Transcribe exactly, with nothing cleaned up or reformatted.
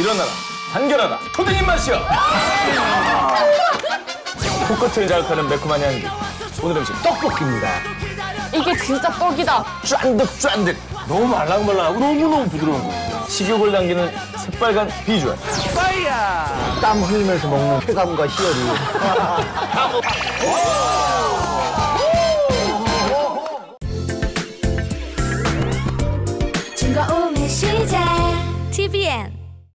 일어나라, 단결하라, 초딩 입맛이여! 코끝을 자극하는 매콤한 향기. 오늘 음식 떡볶이입니다. 이게 진짜 떡이다. 쫀득쫀득. 너무 말랑말랑하고 너무너무 부드러운 거예요. 식욕을 당기는 새빨간 비주얼. 파이어! 땀 흘리면서 먹는 쾌감과 희열이.